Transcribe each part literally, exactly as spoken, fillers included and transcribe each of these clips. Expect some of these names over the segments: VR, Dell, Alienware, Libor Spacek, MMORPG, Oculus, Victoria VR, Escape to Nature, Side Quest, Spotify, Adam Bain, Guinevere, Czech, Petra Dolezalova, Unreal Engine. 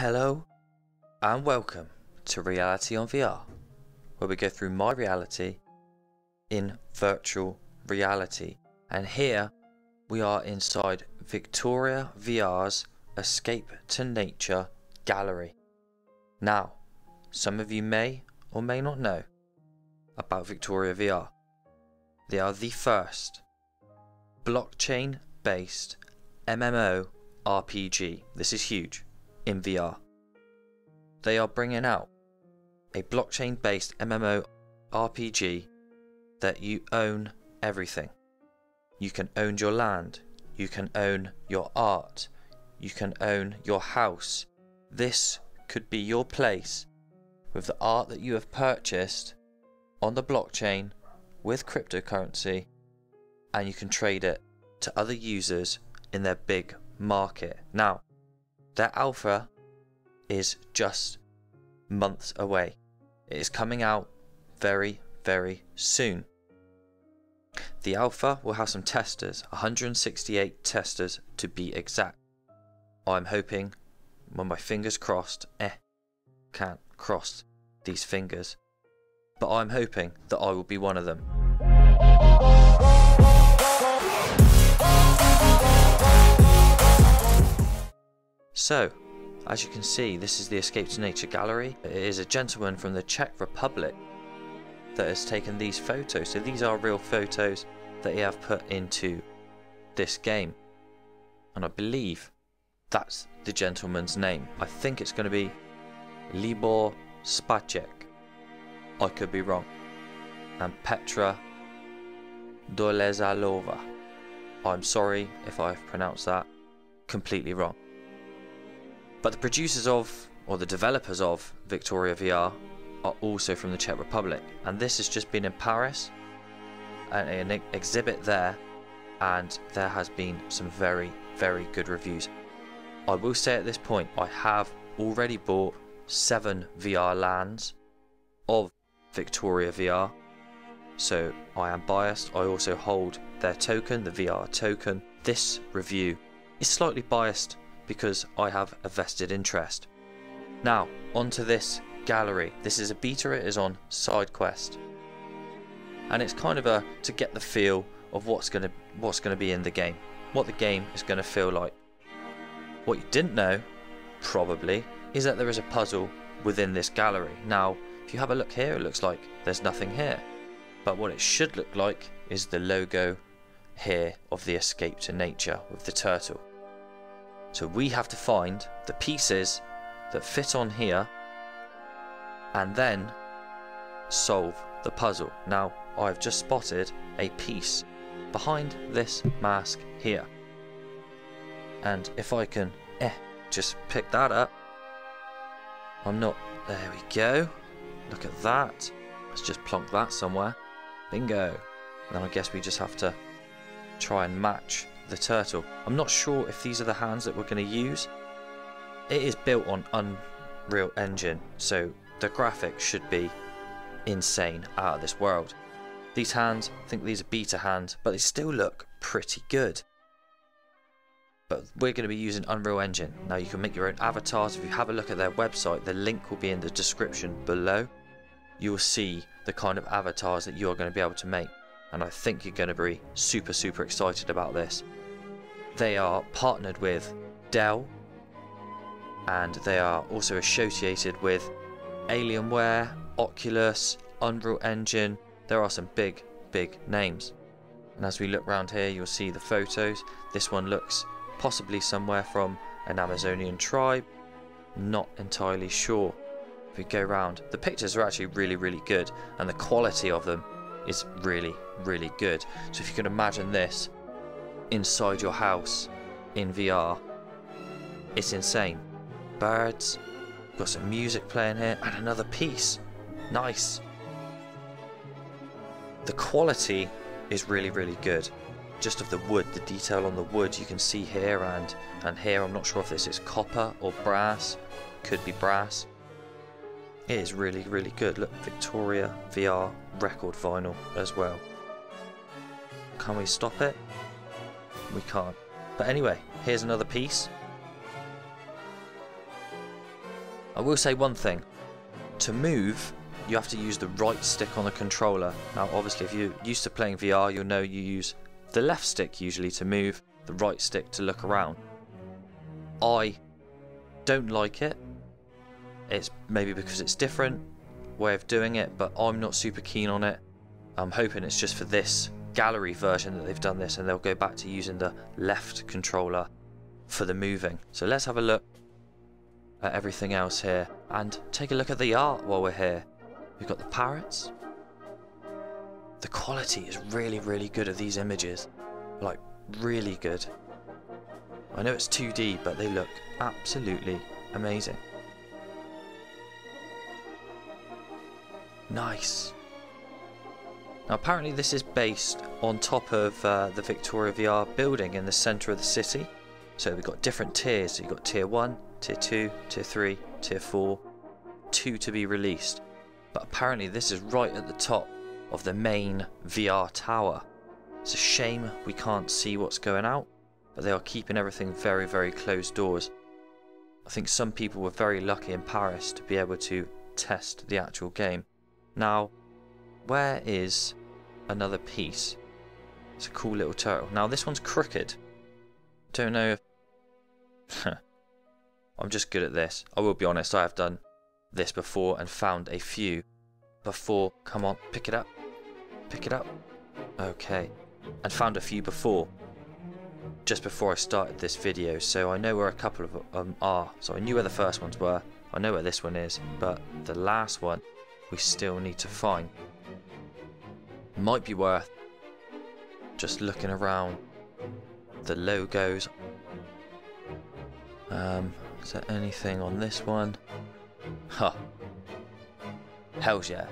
Hello and welcome to Reality on V R, where we go through my reality in virtual reality. And here we are inside Victoria V R's Escape to Nature gallery. Now, some of you may or may not know about Victoria V R. They are the first blockchain-based MMORPG. This is huge. In V R, they are bringing out a blockchain-based MMORPG that you own everything. You can own your land, you can own your art, you can own your house. This could be your place with the art that you have purchased on the blockchain with cryptocurrency, and you can trade it to other users in their big market. Now, their alpha is just months away. It is coming out very, very soon. The alpha will have some testers, one hundred sixty-eight testers to be exact. I'm hoping, with my fingers crossed, eh, can't cross these fingers, but I'm hoping that I will be one of them. So, as you can see, this is the Escape to Nature gallery. It is a gentleman from the Czech Republic that has taken these photos. So these are real photos that he have put into this game. And I believe that's the gentleman's name. I think it's going to be Libor Spacek. I could be wrong. And Petra Dolezalova. I'm sorry if I've pronounced that completely wrong. But the producers of, or the developers of, Victoria V R are also from the Czech Republic. And this has just been in Paris, an exhibit there, and there has been some very, very good reviews. I will say at this point, I have already bought seven V R lands of Victoria V R, so I am biased. I also hold their token, the V R token. This review is slightly biased because I have a vested interest. Now, onto this gallery. This is a beta, it is on Side Quest. And it's kind of a to get the feel of what's gonna what's gonna be in the game, what the game is gonna feel like. What you didn't know, probably, is that there is a puzzle within this gallery. Now, if you have a look here, it looks like there's nothing here. But what it should look like is the logo here of the Escape to Nature with the turtle. So we have to find the pieces that fit on here and then solve the puzzle. Now, I've just spotted a piece behind this mask here. And if I can eh, just pick that up, I'm not, there we go. Look at that. Let's just plonk that somewhere. Bingo. And then I guess we just have to try and match the turtle. I'm not sure if these are the hands that we're going to use. It is built on Unreal Engine, so the graphics should be insane, out of this world. These hands, I think these are beta hands, but they still look pretty good. But we're going to be using Unreal Engine. Now you can make your own avatars. If you have a look at their website, the link will be in the description below. You will see the kind of avatars that you're going to be able to make. And I think you're going to be super, super excited about this. They are partnered with Dell, and they are also associated with Alienware, Oculus, Unreal Engine. There are some big, big names. And as we look around here, you'll see the photos. This one looks possibly somewhere from an Amazonian tribe. Not entirely sure. If we go around, the pictures are actually really, really good, and the quality of them is really, really good. So if you can imagine this inside your house in V R, it's insane. Birds, got some music playing here, and another piece. Nice. The quality is really, really good. Just of the wood, the detail on the wood you can see here and and here. I'm not sure if this is copper or brass. Could be brass. It is really, really good. Look, Victoria V R record vinyl as well. Can we stop it? We can't. But anyway, here's another piece. I will say one thing. To move, you have to use the right stick on the controller. Now obviously if you're used to playing V R, you'll know you use the left stick usually to move, the right stick to look around. I don't like it. It's maybe because it's different way of doing it, but I'm not super keen on it. I'm hoping it's just for this gallery version that they've done this and they'll go back to using the left controller for the moving. So let's have a look at everything else here and take a look at the art while we're here. We've got the parrots. The quality is really, really good of these images. Like, really good. I know it's two D, but they look absolutely amazing. Nice. Now apparently this is based on top of uh, the Victoria V R building in the centre of the city. So we've got different tiers. So you've got tier one, tier two, tier three, tier four, two to be released. But apparently this is right at the top of the main V R tower. It's a shame we can't see what's going out, but they are keeping everything very, very closed doors. I think some people were very lucky in Paris to be able to test the actual game. Now, where is another piece? It's a cool little turtle. Now this one's crooked. Don't know if... I'm just good at this. I will be honest, I have done this before and found a few before. Come on, pick it up, pick it up. Okay, and found a few before, just before I started this video, so I know where a couple of them are. So I knew where the first ones were, I know where this one is, but the last one we still need to find. Might be worth just looking around the logos. Um, is there anything on this one? Huh. Hells yeah.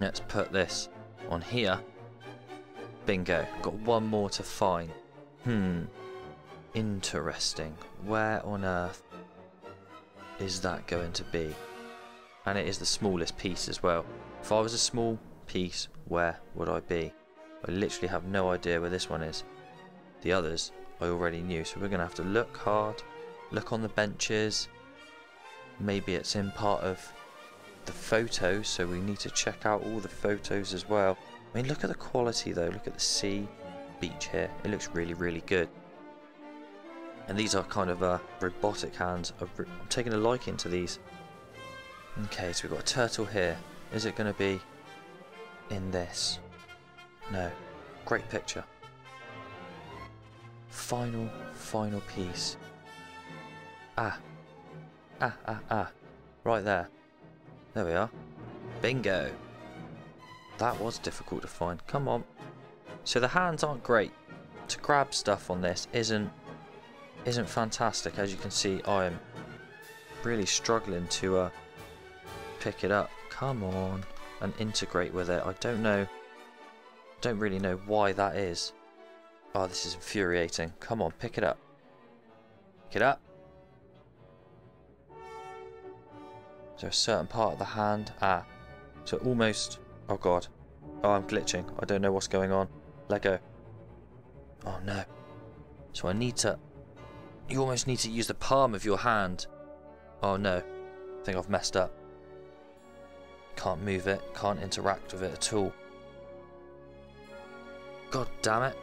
Let's put this on here. Bingo. Got one more to find. Hmm. Interesting. Where on earth is that going to be? And it is the smallest piece as well. If I was a small piece, where would I be? I literally have no idea where this one is. The others I already knew, so we're going to have to look hard, look on the benches. Maybe it's in part of the photos, so we need to check out all the photos as well. I mean, look at the quality though, look at the sea, beach here, it looks really, really good. And these are kind of uh, robotic hands. I'm taking a liking to these. Okay, so we've got a turtle here. Is it going to be in this? No. Great picture. Final, final piece. Ah. Ah, ah, ah. Right there. There we are. Bingo. That was difficult to find. Come on. So the hands aren't great. To grab stuff on this isn't isn't fantastic. As you can see, I am really struggling to uh, pick it up. Come on, and integrate with it. I don't know. Don't really know why that is. Oh, this is infuriating. Come on, pick it up. Pick it up. Is there a certain part of the hand? Ah, so almost, oh god. Oh, I'm glitching. I don't know what's going on. Let go. Oh no. So I need to, you almost need to use the palm of your hand. Oh no, I think I've messed up. Can't move it, can't interact with it at all. God damn it.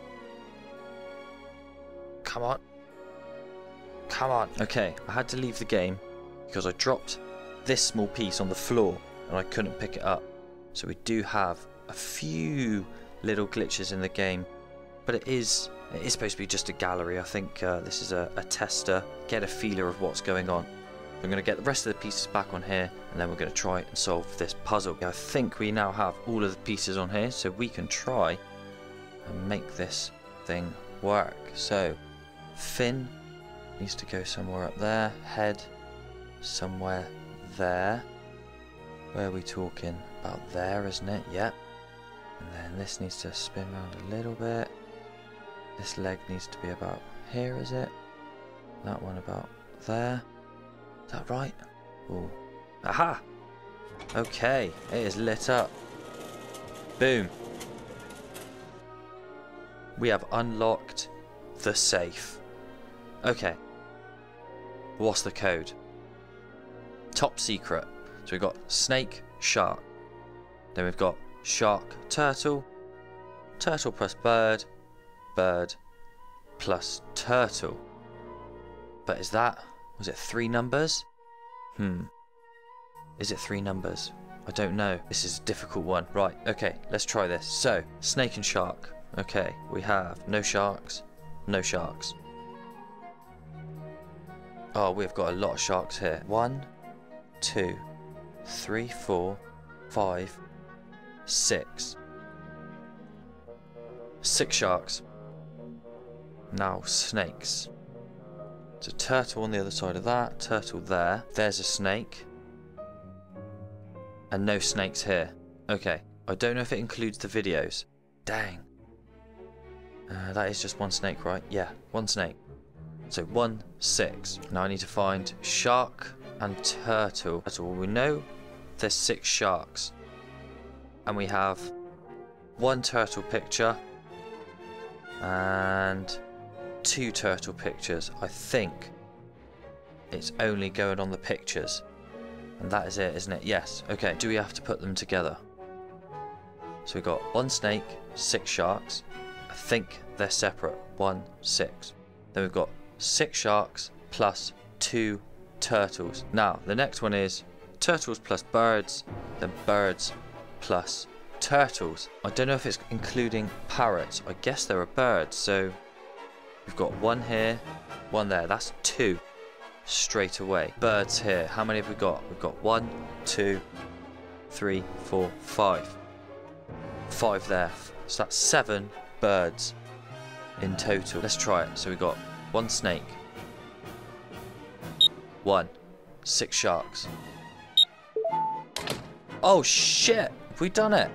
Come on. Come on. Okay, I had to leave the game because I dropped this small piece on the floor and I couldn't pick it up. So we do have a few little glitches in the game, but it is it is supposed to be just a gallery. I think uh, this is a, a tester, get a feeler of what's going on. I'm going to get the rest of the pieces back on here and then we're going to try and solve this puzzle. I think we now have all of the pieces on here, so we can try and make this thing work. So fin needs to go somewhere up there, head somewhere there. Where are we talking? About there, isn't it? Yep. And then this needs to spin around a little bit. This leg needs to be about here, is it? That one about there. Is that right? Ooh. Aha! Okay, it is lit up. Boom. We have unlocked the safe. Okay. What's the code? Top secret. So we've got snake, shark. Then we've got shark, turtle. Turtle plus bird. Bird plus turtle. But is that... was it three numbers? Hmm. Is it three numbers? I don't know. This is a difficult one. Right, okay, let's try this. So, snake and shark. Okay, we have no sharks, no sharks. Oh, we've got a lot of sharks here. One, two, three, four, five, six. Six sharks. Now snakes. There's a turtle on the other side of that, turtle there. There's a snake. And no snakes here. Okay, I don't know if it includes the videos. Dang. Uh, that is just one snake, right? Yeah, one snake. So one, six. Now I need to find shark and turtle. That's all we know. There's six sharks. And we have one turtle picture and two turtle pictures. I think it's only going on the pictures. And that is it, isn't it? Yes. Okay, do we have to put them together? So we've got one snake, six sharks. I think they're separate. One, six. Then we've got six sharks plus two turtles. Now, the next one is turtles plus birds, then birds plus turtles. I don't know if it's including parrots. I guess they're a bird. So we've got one here, one there. That's two straight away. Birds here. How many have we got? We've got one, two, three, four, five. Five there. So that's seven birds in total. Let's try it. So we got one snake, one, six sharks. Oh shit, have we done it?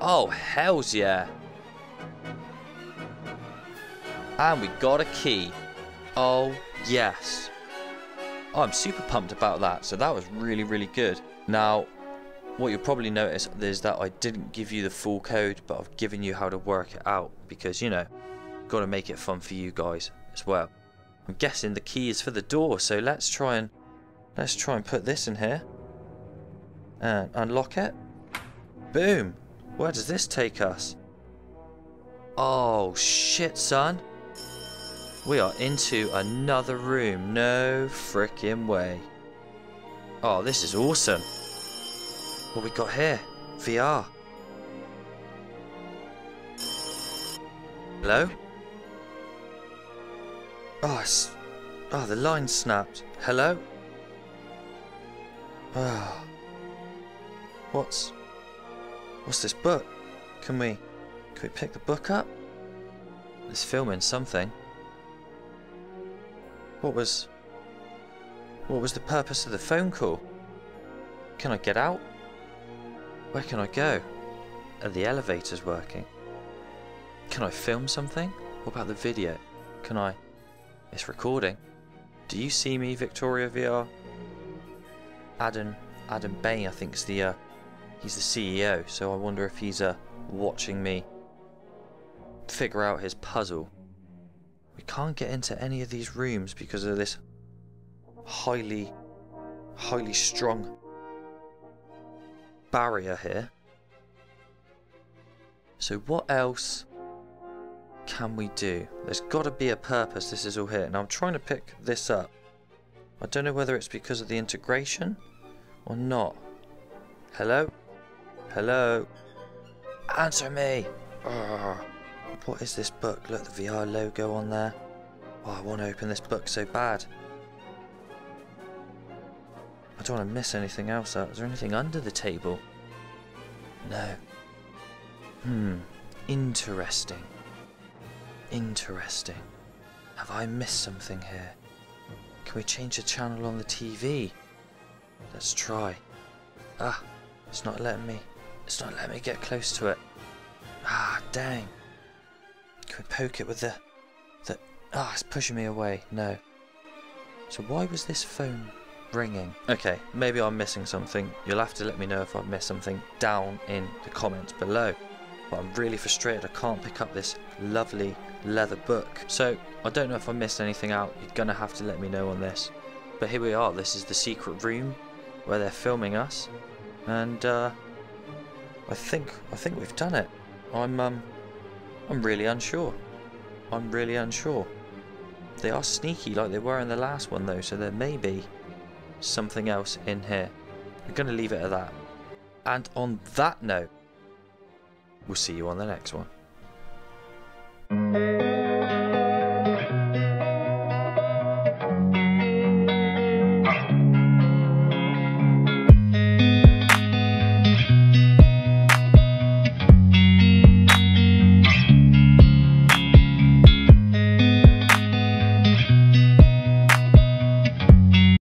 Oh hells yeah. And we got a key. Oh yes. I'm super pumped about that. So that was really really good. Now what you'll probably notice is that I didn't give you the full code, but I've given you how to work it out, because you know, got to make it fun for you guys as well. I'm guessing the key is for the door, so let's try and let's try and put this in here and unlock it. Boom. Where does this take us? Oh shit son, we are into another room. No freaking way. Oh, this is awesome. What we got here? V R. Hello? Oh, it's, oh, the line snapped. Hello? Oh. What's... what's this book? Can we... can we pick the book up? It's filming something. What was... what was the purpose of the phone call? Can I get out? Where can I go? Are the elevators working? Can I film something? What about the video? Can I... it's recording. Do you see me, Victoria V R? Adam... Adam Bain, I think, is the... Uh, he's the C E O, so I wonder if he's uh, watching me figure out his puzzle. We can't get into any of these rooms because of this highly... highly strong barrier here. So what else... can we do? There's got to be a purpose. This is all here. Now I'm trying to pick this up. I don't know whether it's because of the integration or not. Hello? Hello? Answer me! Ugh. What is this book? Look, the V R logo on there. Oh, I want to open this book so bad. I don't want to miss anything else out. Is there anything under the table? No. Hmm. Interesting. Interesting. Have I missed something here? Can we change the channel on the T V? Let's try. Ah, it's not letting me. It's not letting me get close to it. Ah, dang. Can we poke it with the... the... ah, it's pushing me away. No. So why was this phone ringing? Okay, maybe I'm missing something. You'll have to let me know if I miss something down in the comments below. But I'm really frustrated I can't pick up this lovely leather book. So I don't know if I missed anything out. You're gonna have to let me know on this. But here we are, this is the secret room where they're filming us, and uh, I think I think we've done it. I'm um I'm really unsure. I'm really unsure. They are sneaky like they were in the last one though, so there may be something else in here. I'm going to leave it at that. And on that note, we'll see you on the next one.